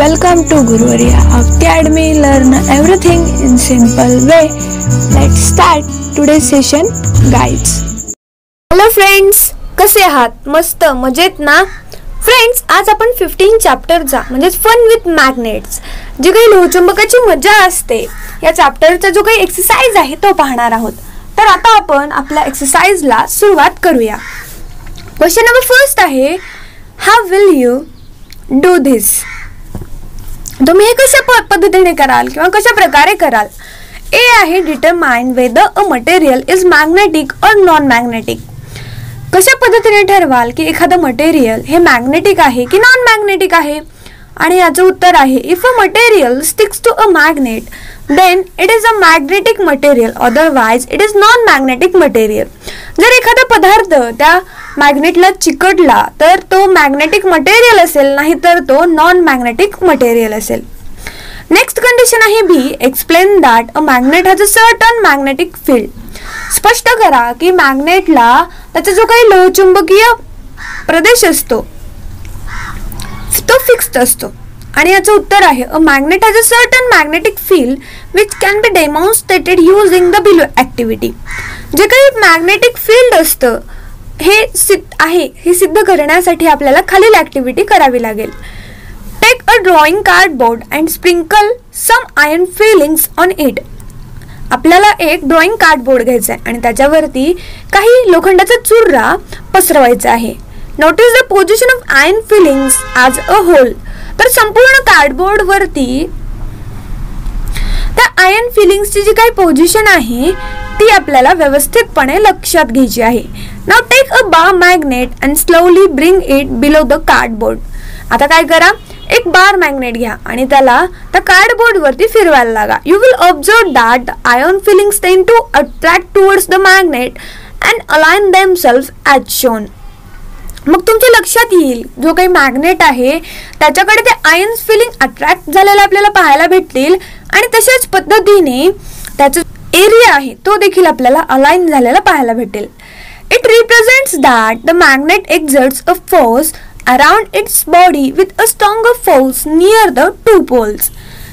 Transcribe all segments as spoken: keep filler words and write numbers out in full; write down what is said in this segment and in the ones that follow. Welcome to Guruvarya Academy. Learn everything in simple way. Let's start today's session, guys. Hello friends, कसे आहात? मस्त मजेत ना? Friends, आज आपण पंधरा चॅप्टरचा म्हणजे फन विथ मॅग्नेट्स जी काही लोहचुंबकाची मजा असते या चॅप्टरचा जो काही एक्सरसाइज आहे तो पाहणार आहोत. तर आता आपण आपल्या एक्सरसाइजला सुरुवात करूया. क्वेश्चन नंबर फर्स्ट आहे, how will you do this? तुम्ही हे कशा पद्धतीने कराल किंवा कशा प्रकारे कराल? ए आहे determine whether a material is magnetic और नॉन मॅग्नेटिक. कशा पद्धतीने ठरवाल की एखादं मटेरियल हे मॅग्नेटिक आहे की नॉन मॅग्नेटिक आहे? आणि याचं उत्तर आहे, if a material sticks to a magnet then it is a magnetic material, otherwise it is non magnetic material. जर एखादा पदार्थ त्या मॅग्नेटला चिकटला तर तो मॅग्नेटिक मटेरियल असेल, नाहीतर तो नॉन मॅग्नेटिक मटेरियल असेल. नेक्स्ट कंडिशन आहे B, explain that a magnet has a certain magnetic field. स्पष्ट करा की मॅग्नेटला त्याचा जो काही लोहचुंबकीय प्रदेश असतो तो फिक्स्ड असतो. आणि याचं उत्तर आहे, a magnet has a certain magnetic field which can be demonstrated using the below activity. जे काही मॅग्नेटिक फील्ड असतं हे सिद्ध आहे हे सिद्ध करण्यासाठी आपल्याला खालील ऍक्टिव्हिटी करावी लागेल. Take a drawing cardboard and sprinkle some iron filings on it. आपल्याला एक ड्रॉइंग कार्डबोर्ड घ्यायचं आहे आणि त्याच्यावरती काही लोखंडाचा चुरा पसरवायचा आहे. Notice the position of iron filings as a whole. तर संपूर्ण कार्डबोर्ड वरती त्या आयर्न फिलिंग्सची जी काही पोझिशन आहे ती आपल्याला व्यवस्थितपणे लक्षात घ्यायची आहे. Now take a bar magnet and slowly bring it below the cardboard. आता काय करा, एक बार मॅग्नेट घ्या आणि त्याला त्या कार्डबोर्ड वरती फिरवायला लागा. You will observe that the iron filings tend to attract towards the magnet and align themselves as shown. मग तुमच्या लक्षात येईल जो काही मॅग्नेट आहे त्याच्याकडे ते आयर्न फिलिंग अट्रॅक्ट झालेला आपल्याला पाहायला भेटतील आणि तशाच पद्धतीने त्याचा एरिया आहे तो देखील आपल्याला अलाइन झालेला पाहायला भेटेल. It represents that the magnet exerts a force around its body with a stronger force near the two poles.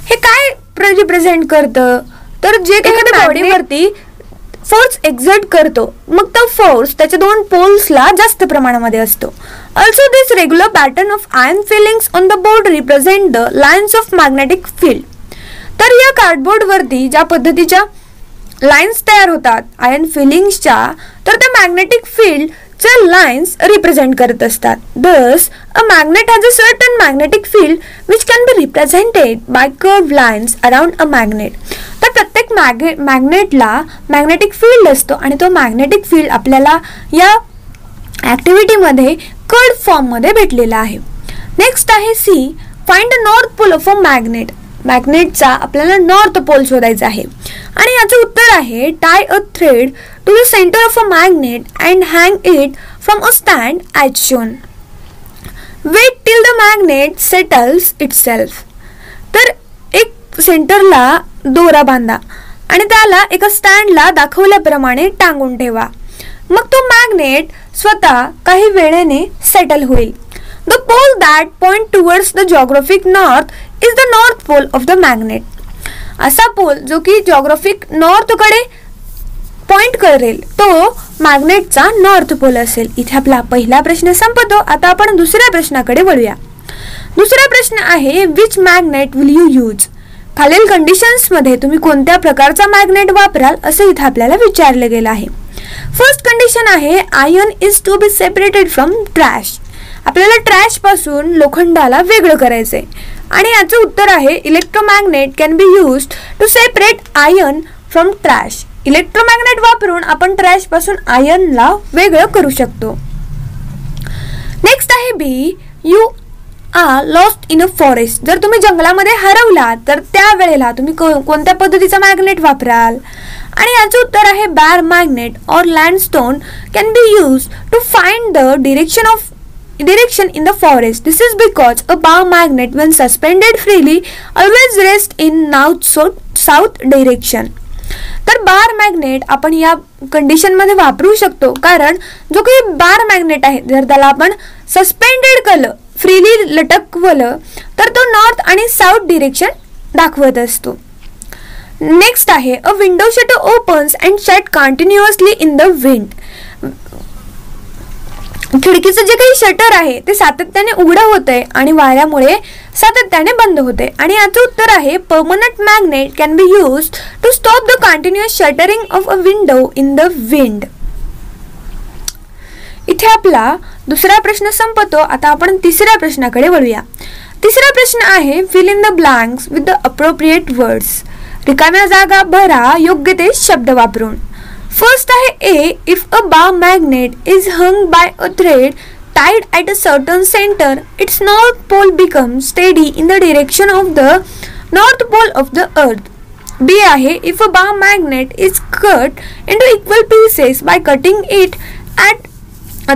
हे काय रिप्रेझेंट करतं? तर जे काही बॉडीवरती फोर्स एक्झर्ट करतो मग तो फोर्स त्याच्या दोन पोल्सला जास्त प्रमाणामध्ये असतो. Also this regular pattern of iron filings on the board represent the lines of magnetic field. तर या कार्डबोर्डवरती ज्या पद्धतीच्या लाईन्स तयार होतात आयर्न फिलिंग्सच्या, तर त्या मॅग्नेटिक फील्डच्या लाईन्स रिप्रेझेंट करत असतात. Thus a magnet has a certain magnetic field which can be represented by curve lines around a magnet. तर प्रत्येक मॅगे मॅग्नेटला मॅग्नेटिक फील्ड असतो आणि तो मॅग्नेटिक फील्ड आपल्याला या ॲक्टिव्हिटीमध्ये कर्ड फॉर्ममध्ये भेटलेला आहे. नेक्स्ट आहे C, find the north pole of a magnet. मॅग्नेटचा आपल्याला नॉर्थ पोल शोधायचा आहे आणि याचं उत्तर आहे, tie a thread to the centre of a magnet and hang it from a stand as shown. Wait till the magnet settles itself. तर एक सेंटरला दोरा बांधा आणि त्याला एका स्टँडला दाखवल्याप्रमाणे टांगून ठेवा. मग तो मॅग्नेट स्वतः काही वेळेने सेटल होईल. The pole that point towards the geographic north is the north pole of the magnet. असा पोल जो की जॉग्राफिक नॉर्थकडे पॉइंट करेल तो मॅग्नेटचा नॉर्थ पोल असेल. इथे आपला पहिला प्रश्न संपतो. आता आपण दुसऱ्या प्रश्नाकडे वळूया. दुसरा प्रश्न आहे, which magnet will you use? खालील कंडिशन्समध्ये तुम्ही कोणत्या प्रकारचा मॅग्नेट वापराल असं इथं आपल्याला विचारलं गेलं आहे. फर्स्ट कंडिशन आहे, iron is to be separated from trash. आपल्याला ट्रॅशपासून लोखंडाला वेगळं करायचं आहे आणि याचं उत्तर आहे, electromagnet can be used to separate iron from trash. Electromagnet वापरून आपण ट्रॅशपासून आयर्नला वेगळं करू शकतो. नेक्स्ट आहे B, you are lost in a forest. जर तुम्ही जंगलामध्ये हरवला तर त्यावेळेला तुम्ही कोणत्या पद्धतीचा मॅग्नेट वापराल? आणि याचं उत्तर आहे, बार मॅग्नेट और lodestone can be use to find the direction of direction in the forest. This is because a bar magnet when suspended freely always rest in north so south direction. तर bar magnet आपण या कंडिशनमध्ये वापरू शकतो कारण जो काही बार magnet आहे जर त्याला आपण सस्पेंडेड केलं फ्रीली लटकवलं तर तो नॉर्थ आणि साउथ डिरेक्शन दाखवत असतो। नेक्स्ट आहे a window shutter opens and shut continuously in the wind. खिडकीचं जे काही शटर आहे ते सातत्याने उघडं होतंय आणि वाऱ्यामुळे सातत्याने बंद होते। आणि याचं उत्तर आहे permanent magnet can be used to stop the continuous shuttering of a window in the wind. इथे आपला दुसरा प्रश्न संपतो। आता आपण तिसऱ्या प्रश्नाकडे वळूया। तिसरा प्रश्न आहे fill in the blanks with the appropriate words. रिकाम्या जागा भरा योग्य ते शब्द वापरून। फर्स्ट आहे A if a bar magnet is hung by a thread tied at a certain centre its north pole become steady in the direction of the north pole of the earth. B आहे if a bar magnet is cut in to equal pieces by cutting it at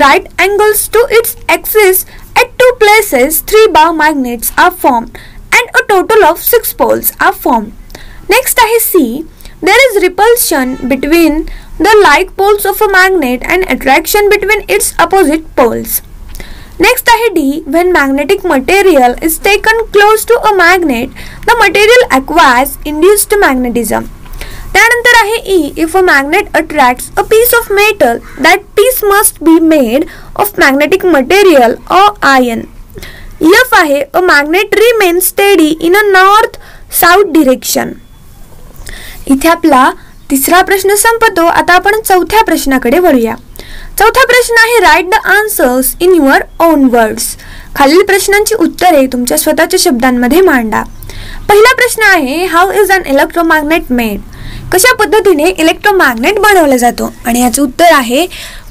right angles to its axis at two places three bar magnets are formed and a total of six poles are formed. Next I see there is repulsion between the like poles of a magnet and attraction between its opposite poles. Next I D when magnetic material is taken close to a magnet the material acquires induced magnetism. त्यानंतर आहे E if a magnet attracts a piece of metal that piece must be made of magnetic material or iron. F आहे a magnet remain steady in a north south direction. इथे आपला तिसरा प्रश्न संपतो। आता आपण चौथ्या प्रश्नाकडे वळूया। चौथा प्रश्न आहे write the answers in your own words. खालील प्रश्नांची उत्तरे तुमच्या स्वतःच्या शब्दांमध्ये मांडा। पहिला प्रश्न आहे how is an electromagnet made. कशा पद्धतीने इलेक्ट्रोमॅग्नेट बनवला जातो आणि याचे उत्तर आहे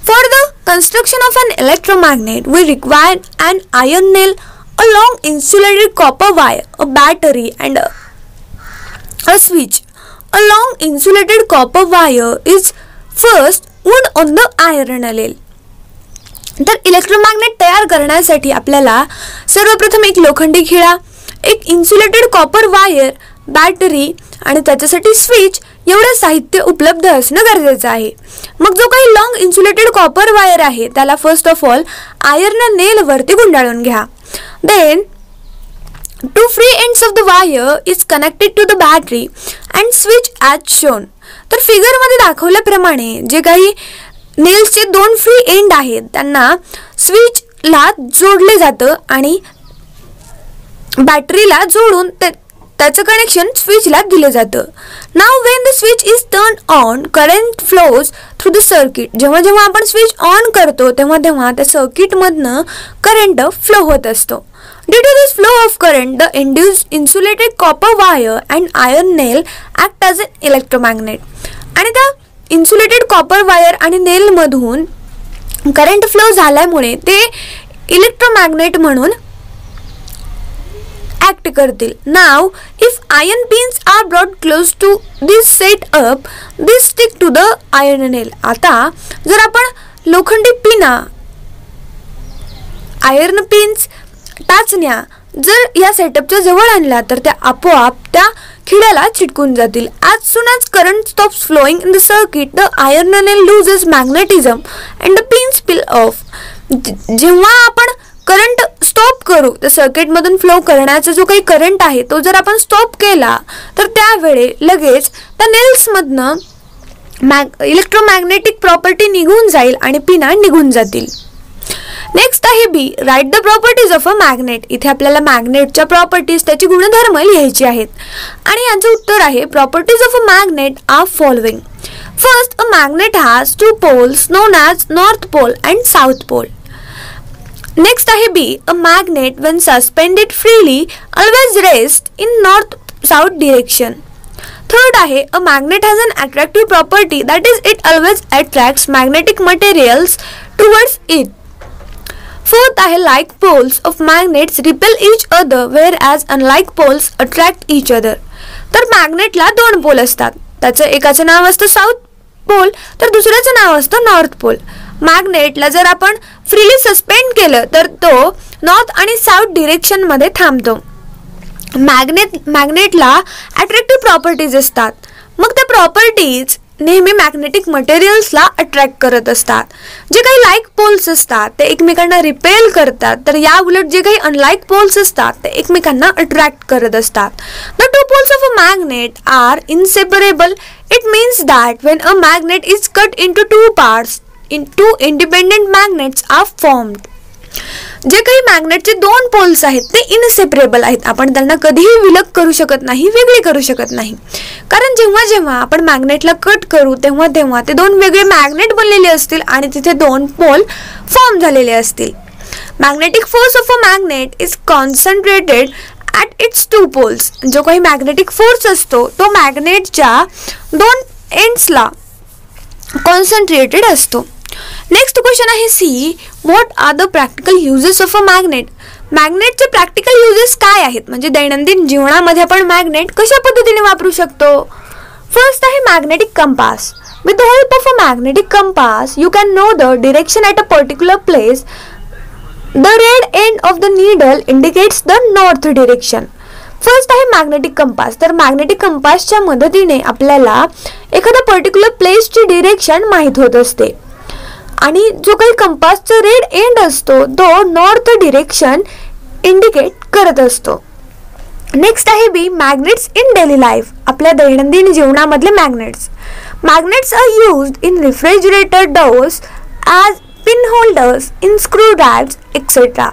for the construction of an electromagnet we require an iron nail a long insulated copper wire a battery and a switch. A long insulated copper wire is first wound on the iron nail. तर electromagnet तयार करण्यासाठी आपल्याला सर्वप्रथम एक लोखंडी खिळा, एक insulated copper wire, battery आणि त्याच्यासाठी स्विच एवढं साहित्य उपलब्ध असणं गरजेचं आहे। मग जो काही लॉन्ग इन्सुलेटेड कॉपर वायर आहे त्याला first of all iron nail वरती गुंडाळून घ्या। Then two free ends of the wire is connected to the battery and switch as shown. तर फिगरमध्ये दाखवल्याप्रमाणे जे काही नेल्सचे दोन फ्री एंड आहेत त्यांना स्विचला जोडले जातं आणि बॅटरीला जोडून ते त्याचं कनेक्शन स्विचला दिलं जातं। Now when the switch is turn on current flows through the circuit. जेव्हा जेव्हा आपण स्विच ऑन करतो तेव्हा तेव्हा त्या सर्किटमधनं करंट फ्लो होत असतो। Due to this flow of current the induce insulated copper wire and iron nail act as an electromagnet. आणि त्या इन्सुलेटेड कॉपर वायर आणि नेलमधून करंट फ्लो झाल्यामुळे ते इलेक्ट्रोमॅग्नेट म्हणून ऍक्ट करतील। Now if iron pins are brought close to this set up this stick to the iron nail. आता जर आपण लोखंडी पिना, आयर्न पिन्स, टाचण्या जर या सेटअपच्या जवळ आणला तर त्या आपोआप त्या खिड्याला चिटकून जातील। As soon as current stops flowing in the circuit the iron nail loses magnetism and the pins peel off. जेव्हा आपण करंट स्टॉप करू तर सर्किटमधून फ्लो करण्याचा जो काही करंट आहे तो जर आपण स्टॉप केला तर त्यावेळे लगेच त्या नेल्समधनं मॅग इलेक्ट्रोमॅग्नेटिक प्रॉपर्टी निघून जाईल आणि पिना निघून जातील। नेक्स्ट आहे B write the properties of a magnet. इथे आपल्याला मॅग्नेटच्या प्रॉपर्टीज, त्याचे गुणधर्म लिहायचे आहेत आणि यांचं उत्तर आहे properties of a magnet are following. First a magnet has two poles known as north pole and south pole. Next आहे B a magnet when suspended freely always rest in north south direction. Third आहे a magnet has an attractive property that is it always attracts magnetic materials towards it. Fourth आहे like poles of magnets repel each other wear as unlike poles attract each other. तर मॅग्नेटला दोन पोल असतात, त्याचं एकाचं नाव असतं south pole तर दुसऱ्याचं नाव असतं नॉर्थ पोल। मॅग्नेटला जर आपण फ्रीली सस्पेंड केलं तर तो नॉर्थ आणि साऊथ डिरेक्शनमध्ये थांबतो। मॅग्नेट मॅग्नेटला अट्रॅक्टिव्ह प्रॉपर्टीज असतात, मग त्या प्रॉपर्टीज नेहमी मॅग्नेटिक मटेरियल्सला अट्रॅक्ट करत असतात। जे काही लाईक पोल्स असतात ते एकमेकांना रिपेल करतात, तर या उलट जे काही अनलाईक पोल्स असतात ते एकमेकांना अट्रॅक्ट करत असतात। The two poles of a magnet are inseparable. It means that when a magnet is cut into two parts in two independent magnets are formed. जे काही मॅग्नेटचे दोन पोल्स आहेत ते इनसेपरेबल आहेत, आपण त्यांना कधीही विलग करू शकत नाही, वेगळे करू शकत नाही, कारण जेव्हा जेव्हा आपण मॅग्नेटला कट करू तेव्हा तेव्हा ते दोन वेगळे मॅग्नेट बनलेले असतील आणि तिथे दोन पोल फॉर्म झालेले असतील। Magnetic force of a magnet is concentrated at its two poles. जो काही मॅग्नेटिक फोर्स असतो तो मॅग्नेटच्या दोन एंड्सला कॉन्सन्ट्रेटेड असतो। नेक्स्ट क्वेश्चन आहे C, what are the practical uses of a magnet. मॅग्नेटचे प्रॅक्टिकल युजेस काय आहेत, म्हणजे दैनंदिन जीवनामध्ये आपण मॅग्नेट कशा पद्धतीने वापरू शकतो। फर्स्ट आहे magnetic compass. With the help of a magnetic compass you can know the direction at a particular place. The red end of the needle indicates the north direction. First आहे magnetic compass, तर magnetic कंपासच्या मदतीने आपल्याला एखाद्या particular प्लेसची direction माहीत होत असते आणि जो काही कंपासचा रेड एंड असतो तो नॉर्थ डिरेक्शन इंडिकेट करत असतो। नेक्स्ट आहे B, magnets in daily life. आपल्या दैनंदिन जीवनामधले magnets magnets are used in refrigerator doors, as pin holders, in screw drives etcetera.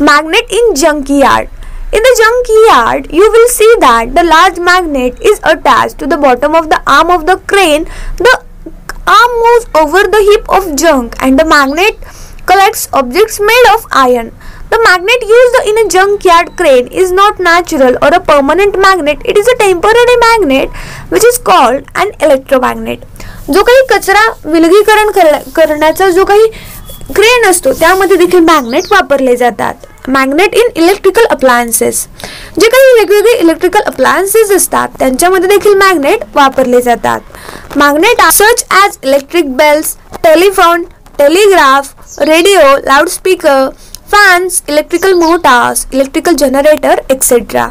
Magnet in junkyard. In the junkyard you will see that the large magnet is attached to the bottom of the arm of the crane. The arm moves over the heap of junk and the magnet collects objects made of iron. The magnet used in a junkyard crane is not natural or a permanent magnet. It is a temporary magnet which is called an electromagnet. जो काही कचरा विलगीकरण करण्याचा जो काही crane असतो त्यामध्ये देखील मॅग्नेट वापरले जातात। Magnet in electrical appliances. जे काही वेगवेगळे इलेक्ट्रिकल अप्लायन्सेस असतात त्यांच्यामध्ये देखील मॅग्नेट वापरले जातात। मॅग्नेट सर्च as electric bells, telephone, telegraph, radio, loudspeaker, fans, electrical motors, electrical generator etcetera.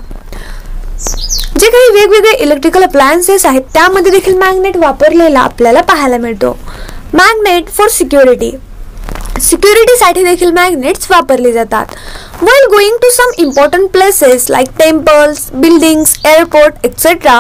जे काही वेगवेगळे इलेक्ट्रिकल अप्लायन्सेस आहेत त्यामध्ये देखील मॅग्नेट वापरलेला आपल्याला पाहायला मिळतो। Magnet for security. सिक्युरिटीसाठी देखील मॅग्नेट्स वापरले जातात। When going to some important places like temples, buildings, airport etcetera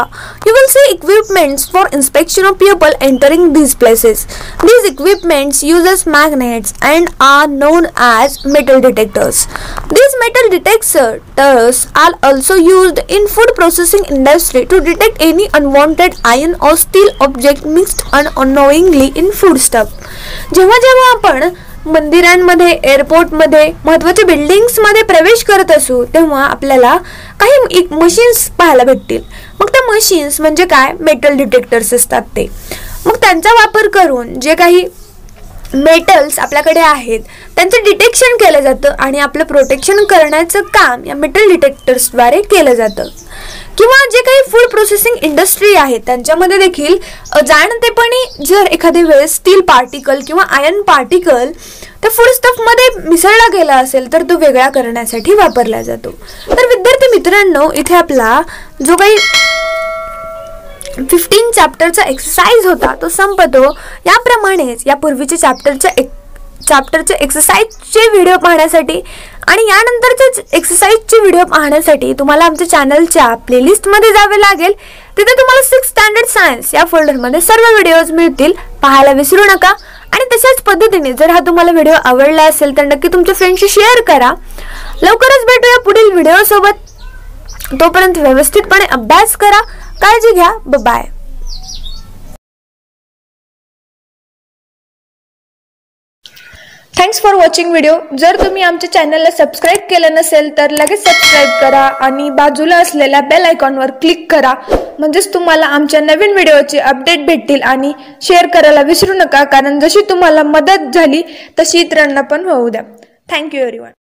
you will see equipments for inspection of people entering these places. These equipments uses magnets and are known as metal detectors. These metal detectors are also used in food processing industry to detect any unwanted iron or steel object mixed unknowingly in food stuff. जेव्हा जेव्हा आपण मंदिरांमध्ये, एअरपोर्टमध्ये, महत्त्वाच्या बिल्डिंग्समध्ये प्रवेश करत असू तेव्हा आपल्याला काही मशीन्स पाहायला भेटतील। मग त्या मशीन्स म्हणजे काय, मेटल डिटेक्टर्स असतात ते। मग त्यांचा वापर करून जे काही मेटल्स आपल्याकडे आहेत त्यांचं डिटेक्शन केलं जातं आणि आपलं प्रोटेक्शन करण्याचं काम या मेटल डिटेक्टर्सद्वारे केलं जातं। किंवा जे काही फूड प्रोसेसिंग इंडस्ट्री आहे त्यांच्यामध्ये देखील जाणतेपणी जर एखाद्या वेळेस स्टील पार्टिकल किंवा आयर्न पार्टिकल त्या फूड स्टफमध्ये मिसळला गेला असेल तर तो वेगळा करण्यासाठी वापरला जातो। तर विद्यार्थी मित्रांनो, इथे आपला जो काही फिफ्टीन चॅप्टरचा एक्सरसाइज होता तो संपतो। याप्रमाणेच या पूर्वीचे चॅप्टरच्या एक चॅप्टरचे एक्सरसाइजचे व्हिडिओ पाहण्यासाठी आणि यानंतरचे एक्सरसाइजचे व्हिडिओ पाहण्यासाठी तुम्हाला आमच्या चॅनलच्या प्लेलिस्टमध्ये जावे लागेल। तिथे तुम्हाला सिक्स्थ स्टँडर्ड सायन्स या फोल्डरमध्ये सर्व व्हिडिओज मिळतील, पाहायला विसरू नका। आणि तशाच पद्धतीने जर हा तुम्हाला व्हिडिओ आवडला असेल तर नक्की तुमच्या फ्रेंडशी शेअर करा। लवकरच भेटूया पुढील व्हिडिओसोबत, तोपर्यंत व्यवस्थितपणे अभ्यास करा, काळजी घ्या, bye. Thanks for watching video. जर तुम्ही आमच्या चॅनलला सबस्क्राईब केलं नसेल तर लगेच सबस्क्राईब करा आणि बाजूला असलेल्या बेल आयकॉनवर क्लिक करा, म्हणजेच तुम्हाला आमच्या नवीन व्हिडिओचे अपडेट भेटतील। आणि शेअर करायला विसरू नका, कारण जशी तुम्हाला मदत झाली तशी इतरांना पण होऊ द्या। Thank you everyone.